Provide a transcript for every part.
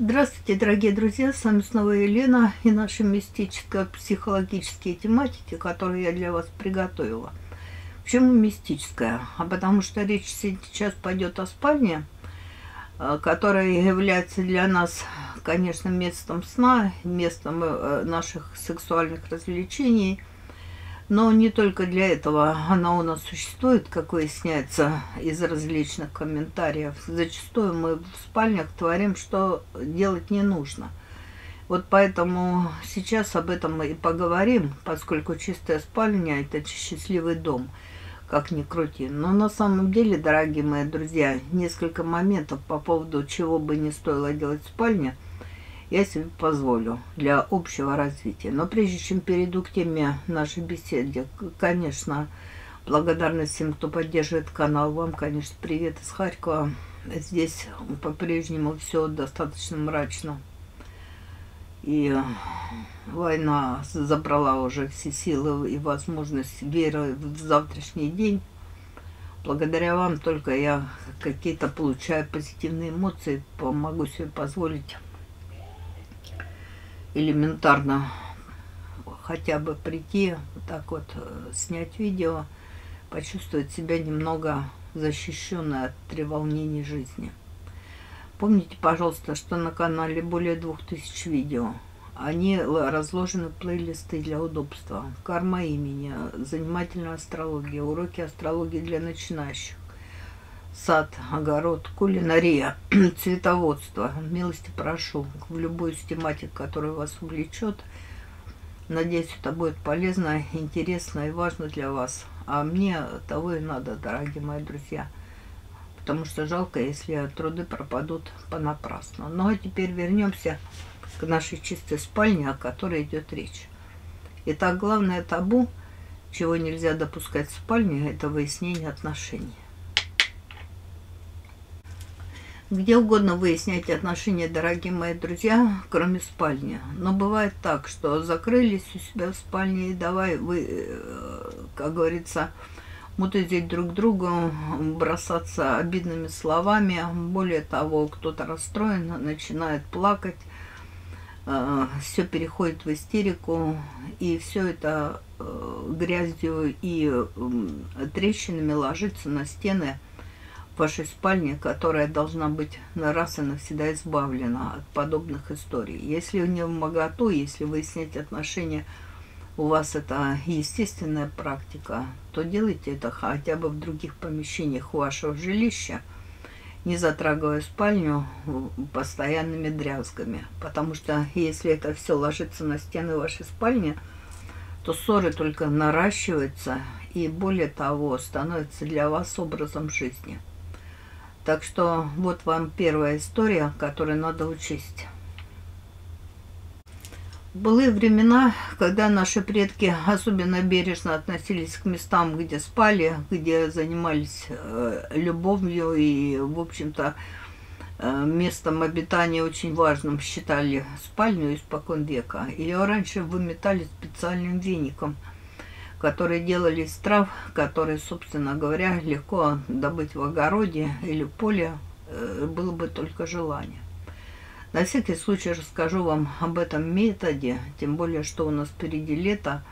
Здравствуйте, дорогие друзья! С вами снова Елена и наши мистическо-психологические тематики, которые я для вас приготовила. Почему мистическая? А потому что речь сейчас пойдет о спальне, которая является для нас, конечно, местом сна, местом наших сексуальных развлечений. Но не только для этого она у нас существует, как выясняется из различных комментариев. Зачастую мы в спальнях творим, что делать не нужно. Вот поэтому сейчас об этом и поговорим, поскольку чистая спальня – это счастливый дом, как ни крути. Но на самом деле, дорогие мои друзья, несколько моментов по поводу чего бы не стоило делать в спальне, я себе позволю для общего развития. Но прежде чем перейду к теме нашей беседы, конечно, благодарность всем, кто поддерживает канал. Вам, конечно, привет из Харькова. Здесь по-прежнему все достаточно мрачно. И война забрала уже все силы и возможность веры в завтрашний день. Благодаря вам только я какие-то получаю позитивные эмоции, могу себе позволить элементарно хотя бы прийти, вот так вот снять видео, почувствовать себя немного защищенной от треволнений жизни. Помните, пожалуйста, что на канале более 2000 видео. Они разложены в плейлисты для удобства. Карма имени, занимательная астрология, уроки астрологии для начинающих, сад, огород, кулинария, цветоводство. Милости прошу в любую из тематик, которая вас увлечет. Надеюсь, это будет полезно, интересно и важно для вас. А мне того и надо, дорогие мои друзья. Потому что жалко, если труды пропадут понапрасну. Ну а теперь вернемся к нашей чистой спальне, о которой идет речь. Итак, главное табу, чего нельзя допускать в спальне, это выяснение отношений. Где угодно выясняйте отношения, дорогие мои друзья, кроме спальни. Но бывает так, что закрылись у себя в спальне и давай вы, как говорится, мутузить друг другу, бросаться обидными словами. Более того, кто-то расстроен, начинает плакать, все переходит в истерику. И все это грязью и трещинами ложится на стены вашей спальни, которая должна быть раз и навсегда избавлена от подобных историй. Если не вмоготу, если выяснять отношения у вас это естественная практика, то делайте это хотя бы в других помещениях вашего жилища, не затрагивая спальню постоянными дрязгами. Потому что если это все ложится на стены вашей спальни, то ссоры только наращиваются и более того становятся для вас образом жизни. Так что вот вам первая история, которую надо учесть. В былые времена, когда наши предки особенно бережно относились к местам, где спали, где занимались любовью и, в общем-то, местом обитания очень важным считали спальню испокон века. Ее раньше выметали специальным веником, которые делали из трав, которые, собственно говоря, легко добыть в огороде или поле, было бы только желание. На всякий случай расскажу вам об этом методе, тем более, что у нас впереди лето,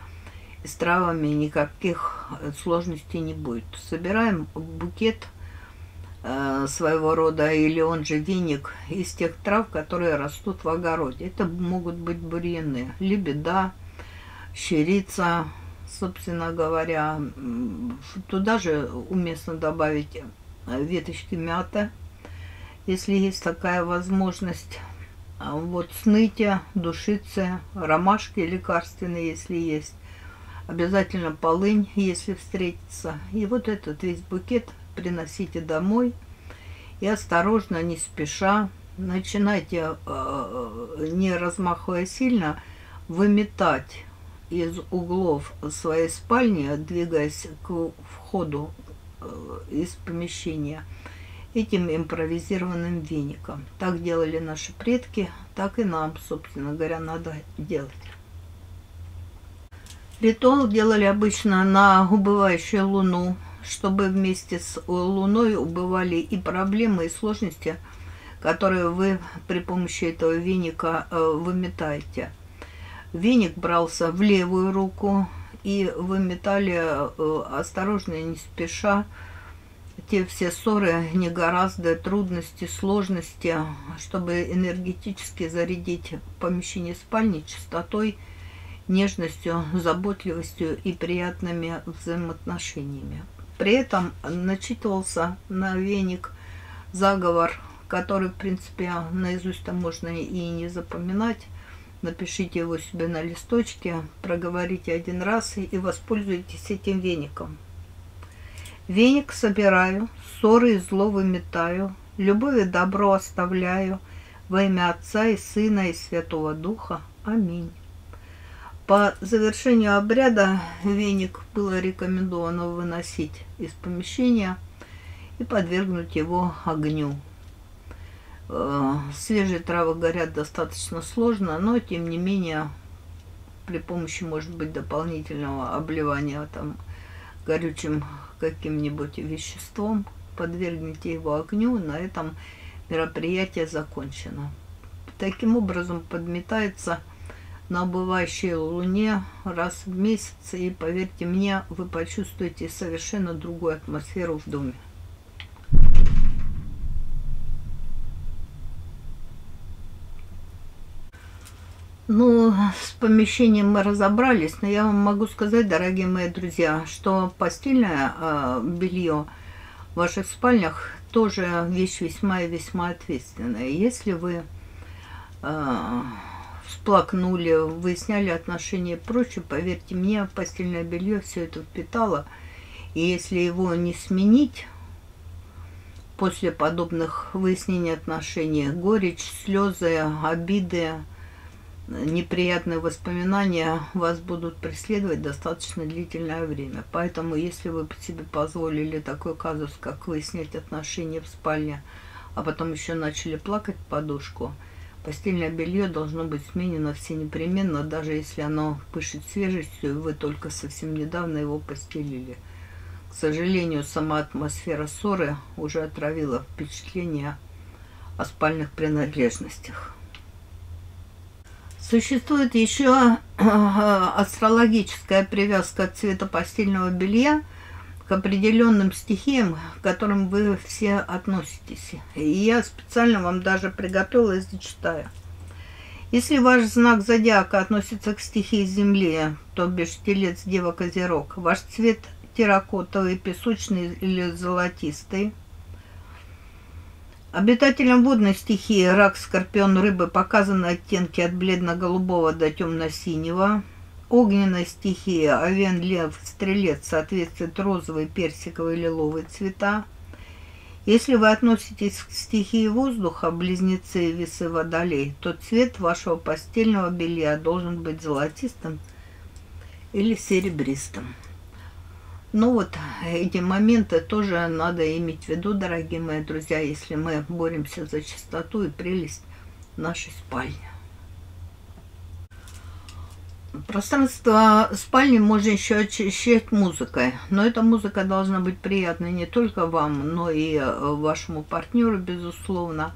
и с травами никаких сложностей не будет. Собираем букет своего рода, или он же веник, из тех трав, которые растут в огороде. Это могут быть бурьяны, лебеда, щерица. Собственно говоря, туда же уместно добавить веточки мяты, если есть такая возможность. Вот сныти, душицы, ромашки лекарственные, если есть. Обязательно полынь, если встретится. И вот этот весь букет приносите домой. И осторожно, не спеша, начинайте, не размахивая сильно, выметать из углов своей спальни, двигаясь к входу из помещения этим импровизированным веником. Так делали наши предки, так и нам, собственно говоря, надо делать. Ритуал делали обычно на убывающую луну, чтобы вместе с луной убывали и проблемы, и сложности, которые вы при помощи этого веника выметаете. Веник брался в левую руку, и выметали осторожно, не спеша, те все ссоры, негоразды, трудности, сложности, чтобы энергетически зарядить помещение спальни чистотой, нежностью, заботливостью и приятными взаимоотношениями. При этом начитывался на веник заговор, который, в принципе, наизусть-то можно и не запоминать. Напишите его себе на листочке, проговорите один раз и воспользуйтесь этим веником. Веник собираю, ссоры и зло выметаю, любовь и добро оставляю, во имя Отца и Сына и Святого Духа. Аминь. По завершению обряда веник было рекомендовано выносить из помещения и подвергнуть его огню. Свежие травы горят достаточно сложно, но тем не менее при помощи, может быть, дополнительного обливания там горючим каким-нибудь веществом подвергните его огню. На этом мероприятие закончено. Таким образом подметается на убывающей луне раз в месяц, и, поверьте мне, вы почувствуете совершенно другую атмосферу в доме. Ну, с помещением мы разобрались, но я вам могу сказать, дорогие мои друзья, что постельное белье в ваших спальнях тоже вещь весьма и весьма ответственная. Если вы всплакнули, выясняли отношения и прочее, поверьте мне, постельное белье все это впитало. И если его не сменить после подобных выяснений отношений, горечь, слезы, обиды, неприятные воспоминания вас будут преследовать достаточно длительное время. Поэтому, если вы себе позволили такой казус, как выяснять отношения в спальне, а потом еще начали плакать в подушку, постельное белье должно быть сменено все непременно, даже если оно пышет свежестью, и вы только совсем недавно его постелили. К сожалению, сама атмосфера ссоры уже отравила впечатление о спальных принадлежностях. Существует еще астрологическая привязка цвета постельного белья к определенным стихиям, к которым вы все относитесь. И я специально вам даже приготовила и зачитаю. Если ваш знак зодиака относится к стихии Земли, то бишь Телец, Дева, Козерог, ваш цвет терракотовый, песочный или золотистый. Обитателям водной стихии рак, скорпион, рыбы показаны оттенки от бледно-голубого до темно-синего. Огненной стихии овен, лев, стрелец соответствует розовый, персиковый, лиловый цвета. Если вы относитесь к стихии воздуха, близнецы, весы, водолей, то цвет вашего постельного белья должен быть золотистым или серебристым. Ну вот, эти моменты тоже надо иметь в виду, дорогие мои друзья, если мы боремся за чистоту и прелесть нашей спальни. Пространство спальни можно еще очищать музыкой, но эта музыка должна быть приятной не только вам, но и вашему партнеру, безусловно.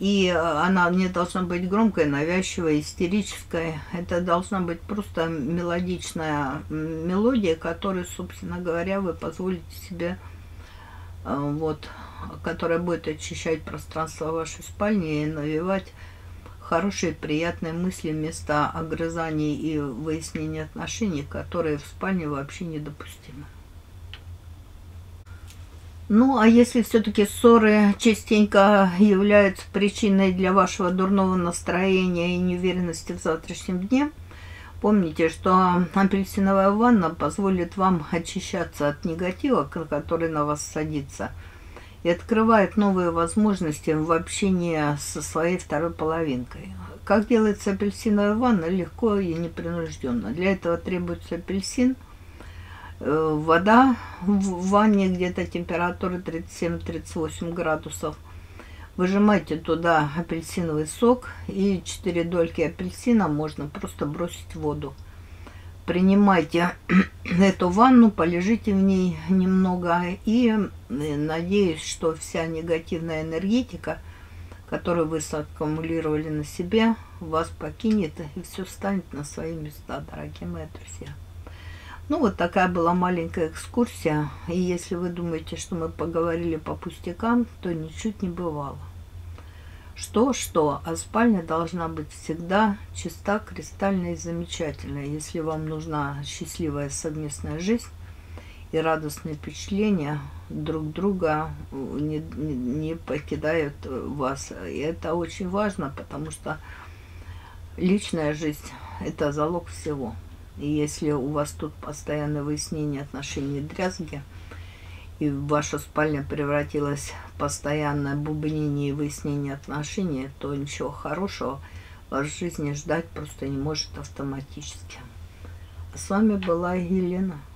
И она не должна быть громкой, навязчивой, истерической. Это должна быть просто мелодичная мелодия, которую, собственно говоря, вы позволите себе, вот, которая будет очищать пространство вашей спальни и навевать хорошие, приятные мысли вместо огрызаний и выяснения отношений, которые в спальне вообще недопустимы. Ну, а если все-таки ссоры частенько являются причиной для вашего дурного настроения и неуверенности в завтрашнем дне, помните, что апельсиновая ванна позволит вам очищаться от негатива, который на вас садится, и открывает новые возможности в общении со своей второй половинкой. Как делается апельсиновая ванна? Легко и непринужденно. Для этого требуется апельсин, вода в ванне где-то температуры 37-38 градусов. Выжимайте туда апельсиновый сок и 4 дольки апельсина можно просто бросить в воду. Принимайте эту ванну, полежите в ней немного и надеюсь, что вся негативная энергетика которую вы аккумулировали на себе, вас покинет и все станет на свои места, дорогие мои друзья. Ну, вот такая была маленькая экскурсия. И если вы думаете, что мы поговорили по пустякам, то ничуть не бывало. Что-что, а спальня должна быть всегда чиста, кристальная и замечательная. Если вам нужна счастливая совместная жизнь и радостные впечатления друг друга не покидают вас. И это очень важно, потому что личная жизнь – это залог всего. И если у вас тут постоянное выяснение отношений дрязги, и ваша спальня превратилась в постоянное бубнение и выяснение отношений, то ничего хорошего вас в жизни ждать просто не может автоматически. А с вами была Елена.